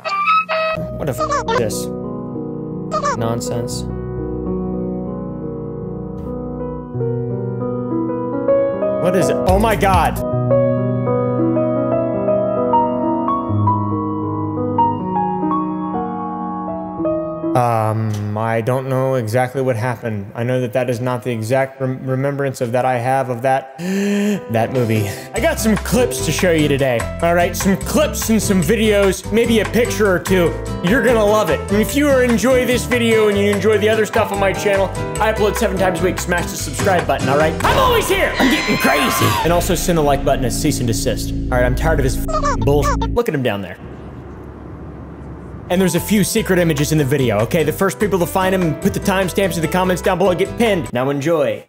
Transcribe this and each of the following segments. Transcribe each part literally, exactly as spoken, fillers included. What the f is this? Nonsense. What is it? Oh my god! Um, I don't know exactly what happened. I know that that is not the exact rem remembrance of that I have of that, that movie. I got some clips to show you today. All right, some clips and some videos, maybe a picture or two. You're gonna love it. And if you enjoy this video and you enjoy the other stuff on my channel, I upload seven times a week. Smash the subscribe button, all right? I'm always here. I'm getting crazy. And also send the like button a cease and desist. All right, I'm tired of his bullshit. Look at him down there. And there's a few secret images in the video, okay? The first people to find them and put the timestamps in the comments down below get pinned. Now enjoy.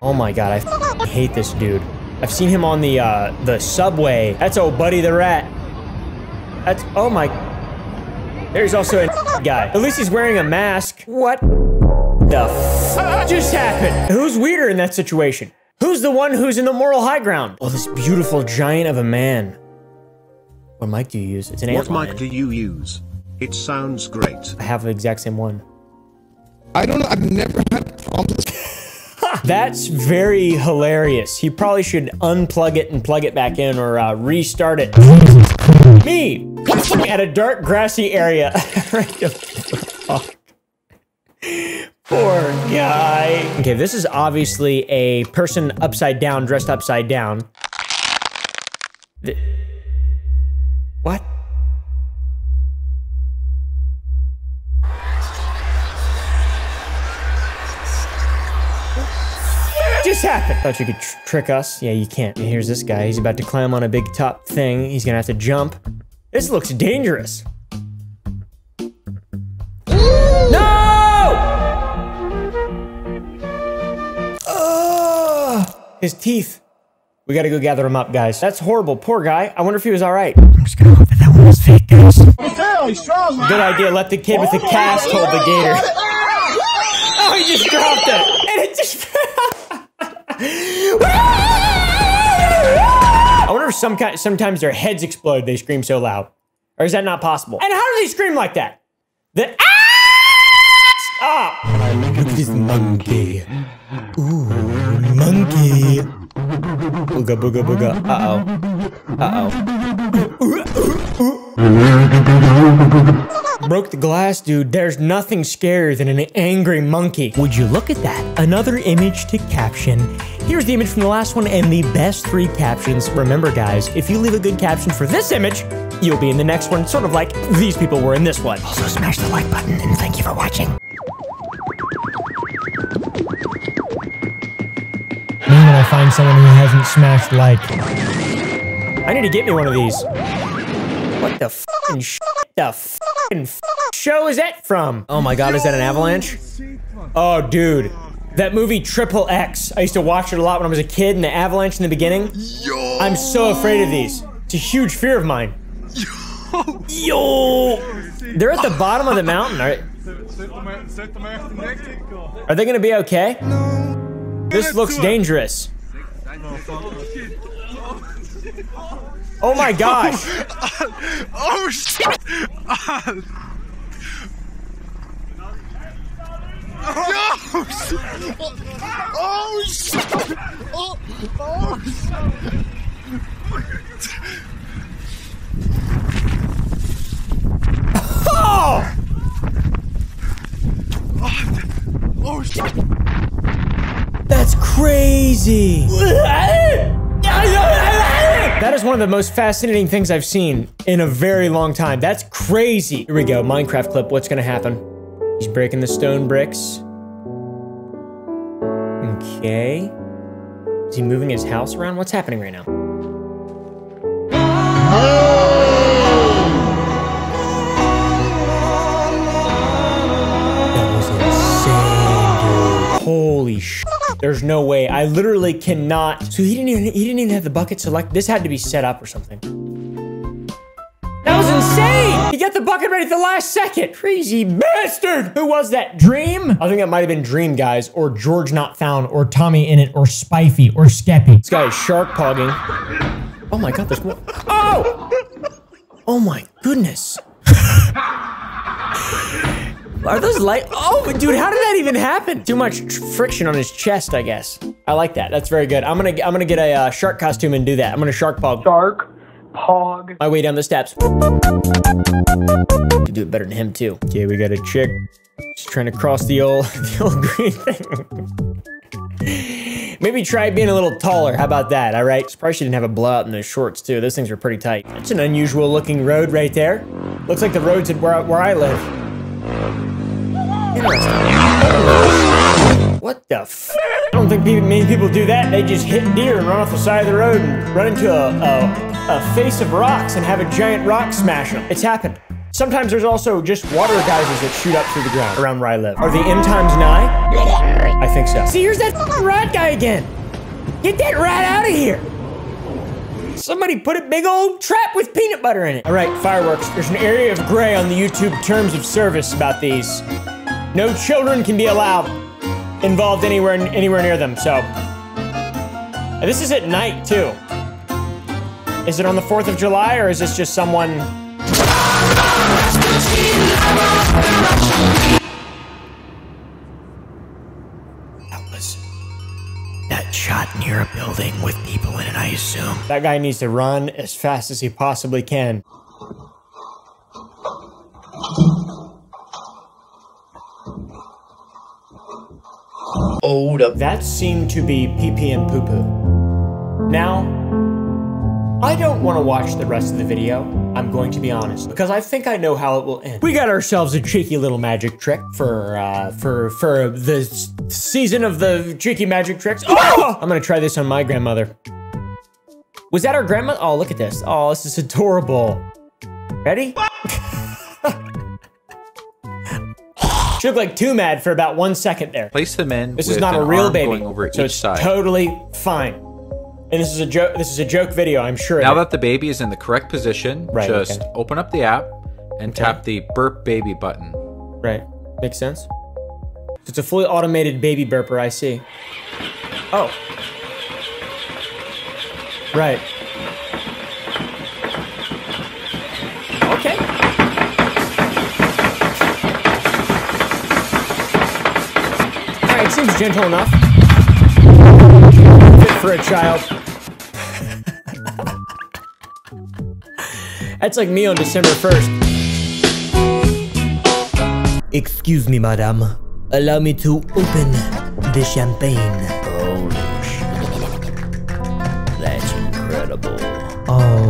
Oh my god, I f hate this dude. I've seen him on the, uh, the subway. That's old Buddy the Rat. That's, oh my. There's also a guy. At least he's wearing a mask. What the f just happened? Who's weirder in that situation? Who's the one who's in the moral high ground? Oh, this beautiful giant of a man. What mic do you use? It's an ant lion. What mic do you use? It sounds great. I have the exact same one. I don't know. I've never had problems. That's very hilarious. He probably should unplug it and plug it back in or uh, restart it. Me! At a dark, grassy area. Right the fuck. Poor guy. Okay, this is obviously a person upside down, dressed upside down. The What? What just happened? Thought you could tr trick us. Yeah, you can't. Here's this guy. He's about to climb on a big top thing. He's gonna have to jump. This looks dangerous. No! Ugh! His teeth. We gotta go gather him up, guys. That's horrible. Poor guy. I wonder if he was all right. I'm just gonna hope that that one was fake, guys. Good idea. Let the kid with the cast hold the gator. Oh, he just dropped it. And it just I wonder if some kind, sometimes their heads explode. They scream so loud. Or is that not possible? And how do they scream like that? The ah! Look at this monkey. Ooh, monkey. Booga, booga, booga. Uh-oh. Uh-oh. Broke the glass, dude. There's nothing scarier than an angry monkey. Would you look at that? Another image to caption. Here's the image from the last one and the best three captions. Remember, guys, if you leave a good caption for this image, you'll be in the next one, sort of like these people were in this one. Also, smash the like button, and thank you for watching. I find someone who hasn't smashed like. I need to get me one of these. What the f***ing sh**? The f***ing f show is that from? Oh my god, is that an avalanche? Oh dude, that movie Triple X. I used to watch it a lot when I was a kid and the avalanche in the beginning. Yo. I'm so afraid of these. It's a huge fear of mine. Yo! Yo. They're at the bottom of the mountain, right? Are they gonna be okay? No. This looks dangerous. Oh my gosh! Oh shit! Oh shit! Oh shit! Oh, oh shit! Oh! Oh shit! That's crazy. That is one of the most fascinating things I've seen in a very long time. That's crazy. Here we go, Minecraft clip. What's gonna happen? He's breaking the stone bricks. Okay. Is he moving his house around? What's happening right now? That was insane, dude. Holy shit. There's no way. I literally cannot. So he didn't even he didn't even have the bucket select. This had to be set up or something. That was insane! He got the bucket right at the last second. Crazy bastard! Who was that? Dream? I think that might have been Dream, guys, or George Not Found, or Tommy In It, or Spifey, or Skeppy. This guy is shark pogging. Oh my god, there's more. Oh! Oh my goodness. Are those light? Oh, dude, how did that even happen? Too much friction on his chest, I guess. I like that. That's very good. I'm gonna, I'm gonna get a uh, shark costume and do that. I'm gonna shark pog. Shark pog. My way down the steps. I could do it better than him too. Okay, we got a chick. She's trying to cross the old, the old green thing. Maybe try being a little taller. How about that? All right. Surprised she didn't have a blowout in those shorts too. Those things were pretty tight. That's an unusual looking road right there. Looks like the roads at where, where I live. What the f? I don't think many people do that. They just hit deer and run off the side of the road and run into a, a, a face of rocks and have a giant rock smash them. It's happened. Sometimes there's also just water geysers that shoot up through the ground around where I live. Are the M times nigh? I think so. See, here's that rat guy again. Get that rat out of here. Somebody put a big old trap with peanut butter in it. All right, fireworks. There's an area of gray on the YouTube terms of service about these. No children can be allowed involved anywhere anywhere near them, so. And this is at night, too. Is it on the fourth of July, or is this just someone? That was... that shot near a building with people in it, I assume. That guy needs to run as fast as he possibly can. Oh, that seemed to be pee-pee and poo-poo. Now, I don't want to watch the rest of the video. I'm going to be honest, because I think I know how it will end. We got ourselves a cheeky little magic trick for, uh, for, for the season of the cheeky magic tricks. Oh! I'm going to try this on my grandmother. Was that our grandma? Oh, look at this. Oh, this is adorable. Ready? She looked like too mad for about one second there. Place them in. This is not a real baby, so it's totally fine. And this is a joke. This is a joke video, I'm sure. Now that the baby is in the correct position, right, just okay. Open up the app and okay. Tap the burp baby button. Right, makes sense. So it's a fully automated baby burper. I see. Oh, right. Okay. Seems gentle enough. Fit for a child. That's like me on December first. Excuse me, madame. Allow me to open the champagne. Holy shit. That's incredible. Oh,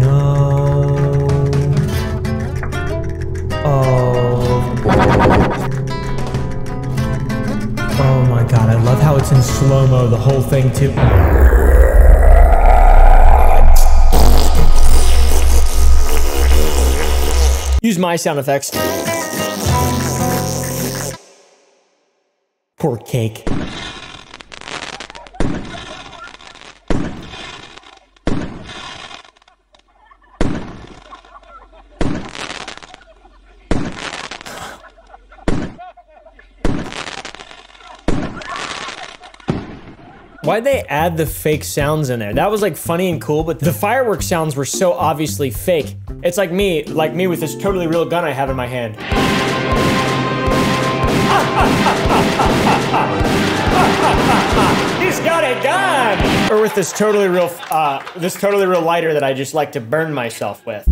no. Oh. Oh my god, I love how it's in slow-mo, the whole thing, too. Use my sound effects. Poor cake. Why'd they add the fake sounds in there? That was like funny and cool, but the fireworks sounds were so obviously fake. It's like me, like me with this totally real gun I have in my hand. He's got a gun! Or with this totally real, uh, this totally real lighter that I just like to burn myself with.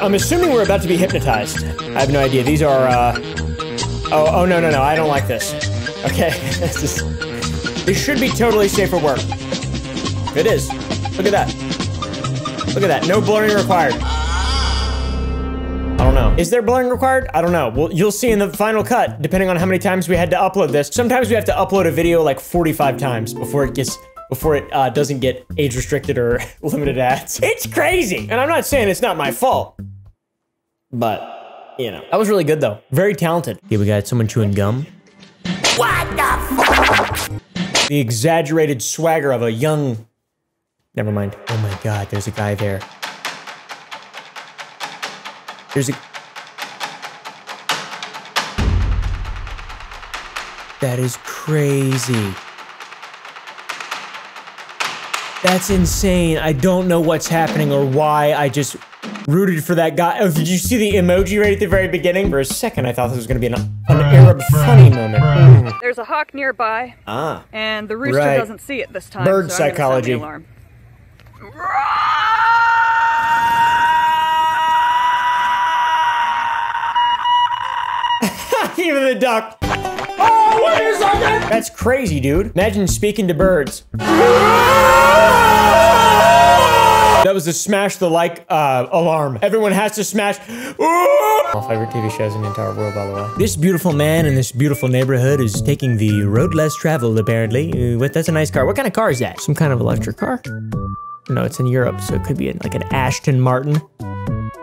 I'm assuming we're about to be hypnotized. I have no idea. These are, uh... Oh, oh, no, no, no, I don't like this. Okay, this is... This should be totally safe for work. It is. Look at that. Look at that, no blurring required. I don't know. Is there blurring required? I don't know. Well, you'll see in the final cut, depending on how many times we had to upload this. Sometimes we have to upload a video like forty-five times before it gets... before it uh, doesn't get age-restricted or limited ads. It's crazy! And I'm not saying it's not my fault, but... You know, that was really good though. Very talented. Okay, we got someone chewing gum. What the f? The exaggerated swagger of a young... Never mind. Oh my god, there's a guy there. There's a... That is crazy. That's insane. I don't know what's happening or why. I just rooted for that guy. Oh, did you see the emoji right at the very beginning? For a second, I thought this was going to be an, an Arab funny moment. There's a hawk nearby. Ah. And the rooster right. doesn't see it this time. Bird so psychology. I'm gonna set the alarm. Even the duck. Oh, wait a second! That's crazy, dude. Imagine speaking to birds. That was the smash the like uh, alarm. Everyone has to smash. My favorite T V shows in the entire world, by the way. This beautiful man in this beautiful neighborhood is taking the road less traveled, apparently. Uh, what, that's a nice car. What kind of car is that? Some kind of electric car? No, it's in Europe, so it could be like an Aston Martin.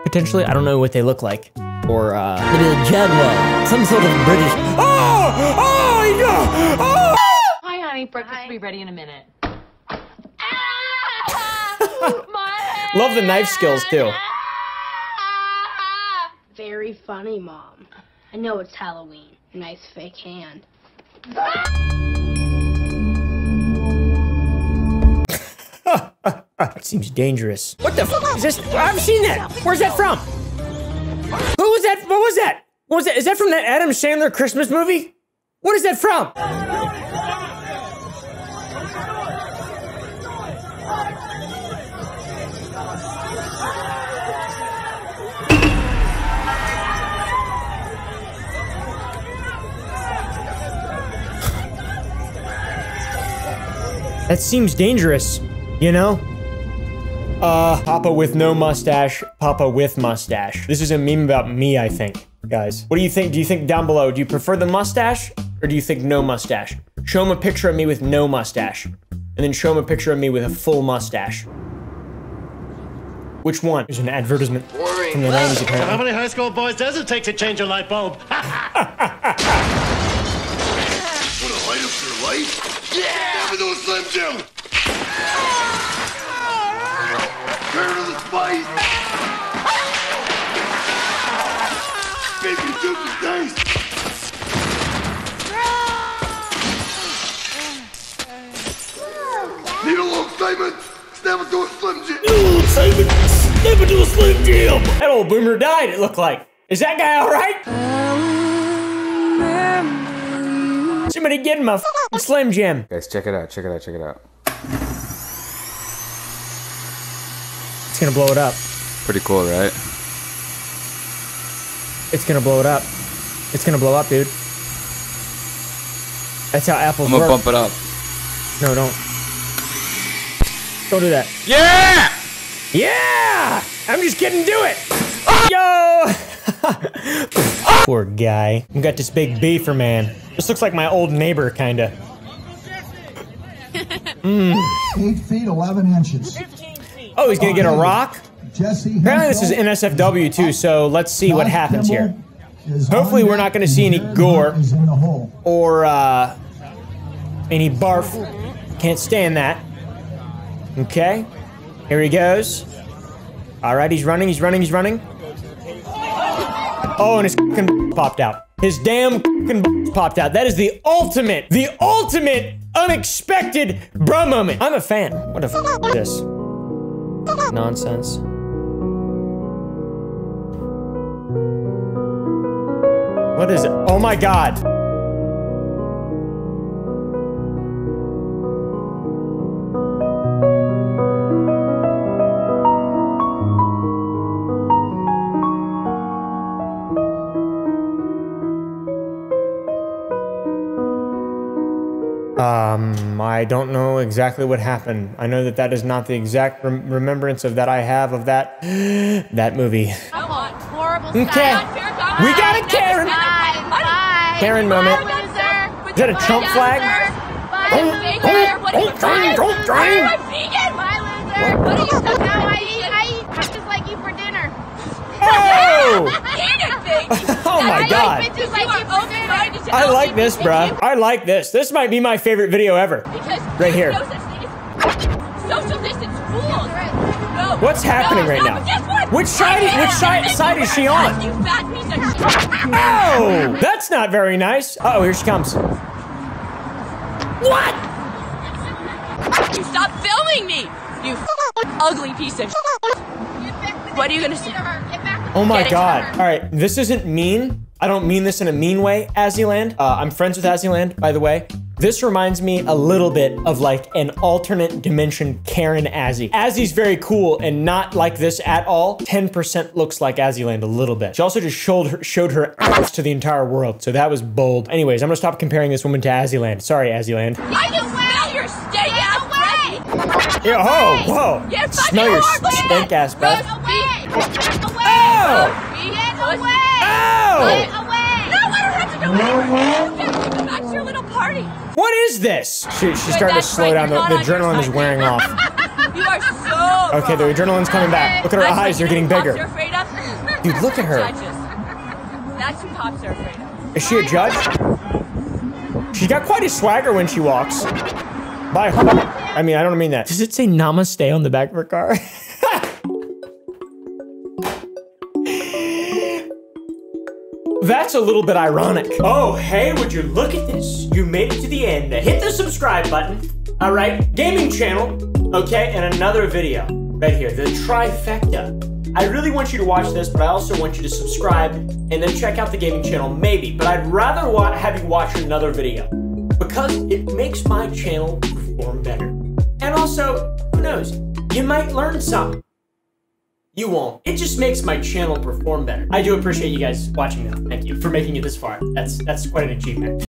Potentially, I don't know what they look like. Or, uh, maybe a Jaguar. Some sort of British. Oh! Oh! Yeah! Oh! Hi, honey. Breakfast Hi. will be ready in a minute. Ah, love the knife skills, too. Very funny, Mom. I know it's Halloween. Nice fake hand. That seems dangerous. What the f is this? I've seen that. Where's that from? Who was that? What was that? What was that? Is that from that Adam Sandler Christmas movie? What is that from? That seems dangerous, you know? Uh, Papa with no mustache, Papa with mustache. This is a meme about me, I think, guys. What do you think? Do you think down below, do you prefer the mustache or do you think no mustache? Show him a picture of me with no mustache and then show him a picture of me with a full mustache. Which one? There's an advertisement from the nineties apparently. How many high school boys does it take to change a light bulb? Want to light up your light? Yeah! With those Slim Jim! Turn on the spice! Baby, soup is nice! Need a little excitement? Snap it to a Slim Jim! Need excitement? Snap it to a Slim Jim! That old boomer died, it looked like. Is that guy alright? Somebody get him a f***ing Slim Jim. Guys, check it out, check it out, check it out. It's gonna blow it up. Pretty cool, right? It's gonna blow it up. It's gonna blow up, dude. That's how Apple's work. I'm gonna bump it up. No, don't. Don't do that. Yeah! Yeah! I'm just kidding, do it! Oh! Yo! Poor guy. We got this big beaver man. This looks like my old neighbor, kinda. Mm. eight feet, eleven inches. Oh, he's gonna get a rock? Jesse Apparently this is N S F W too, so let's see what happens here. Hopefully we're not gonna see any gore or uh, any barf. Can't stand that. Okay, here he goes. All right, he's running, he's running, he's running. Oh, and his fucking popped out. His damn fucking popped out. That is the ultimate, the ultimate unexpected bro moment. I'm a fan. What the fuck is this? Nonsense. What is it? Oh my God. Um, I don't know exactly what happened. I know that that is not the exact rem remembrance of that I have of that that movie. Come on, horrible okay. stuff. We got a Karen. Bye. Karen moment. Bye. Is that a Trump flag? Don't try, don't try. I'm vegan. My loser. What do you think I eat? I eat just like you for dinner. Oh! Oh my God. I like this, bruh. I like this. This might be my favorite video ever. Right here. What's happening right now? Which side which side, side is she on? Oh! That's not very nice. Uh-oh, here she comes. What? Stop filming me, you ugly piece of shit. What are you gonna say? Oh my God. All right, this isn't mean. I don't mean this in a mean way, Azzyland. Uh, I'm friends with Azzyland, by the way. This reminds me a little bit of like an alternate dimension Karen Azzy. Azzy's very cool and not like this at all. ten percent looks like Azzyland a little bit. She also just showed her, showed her ass to the entire world, so that was bold. Anyways, I'm gonna stop comparing this woman to Azzyland. Sorry, Azzyland. I can smell your stink ass breath! Yo, ho, whoa! You're smell your stink ass breath. Get away! Get away! Oh! Get away! Get away! No, I don't have to go anywhere! Go back to your little party! What is this? She, she's starting to slow right, down. The, the adrenaline is wearing off. You are so okay, the adrenaline's coming back. Look at her eyes, they're getting bigger. You're afraid of? Dude, look at her. That's who cops are afraid of. Is she a judge? She's got quite a swagger when she walks. Bye. I mean, I don't mean that. Does it say namaste on the back of her car? That's a little bit ironic. Oh, hey, would you look at this? You made it to the end. Hit the subscribe button. All right, gaming channel, okay, and another video right here, the trifecta. I really want you to watch this, but I also want you to subscribe and then check out the gaming channel, maybe, but I'd rather wa- have you watch another video because it makes my channel perform better. And also, who knows, you might learn something. You won't. It just makes my channel perform better. I do appreciate you guys watching though. Thank you for making it this far. That's that's quite an achievement.